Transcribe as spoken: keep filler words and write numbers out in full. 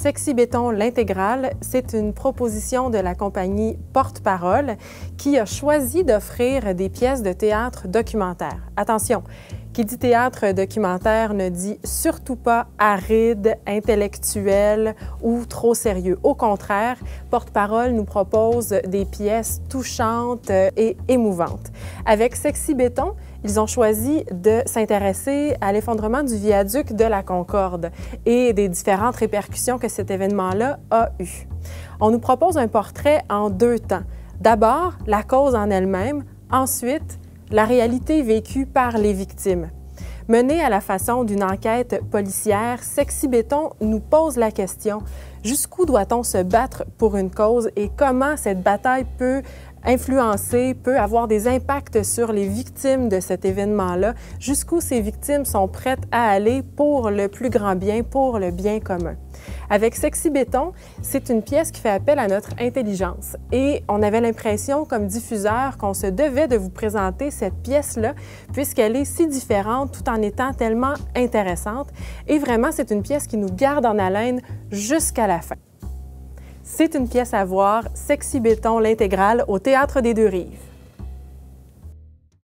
Sexy Béton, l'intégrale, c'est une proposition de la compagnie Porte-Parole qui a choisi d'offrir des pièces de théâtre documentaire. Attention, qui dit théâtre documentaire ne dit surtout pas aride, intellectuel ou trop sérieux. Au contraire, Porte-Parole nous propose des pièces touchantes et émouvantes. Avec Sexy Béton, ils ont choisi de s'intéresser à l'effondrement du viaduc de la Concorde et des différentes répercussions que cet événement-là a eues. On nous propose un portrait en deux temps. D'abord, la cause en elle-même, ensuite, la réalité vécue par les victimes. Menée à la façon d'une enquête policière, Sexy Béton nous pose la question « Jusqu'où doit-on se battre pour une cause et comment cette bataille peut influencer, peut avoir des impacts sur les victimes de cet événement-là? Jusqu'où ces victimes sont prêtes à aller pour le plus grand bien, pour le bien commun? » Avec Sexy Béton, c'est une pièce qui fait appel à notre intelligence et on avait l'impression comme diffuseur qu'on se devait de vous présenter cette pièce-là puisqu'elle est si différente tout en étant tellement intéressante et vraiment c'est une pièce qui nous garde en haleine jusqu'à la fin. C'est une pièce à voir, Sexy Béton, l'intégrale au Théâtre des Deux-Rives.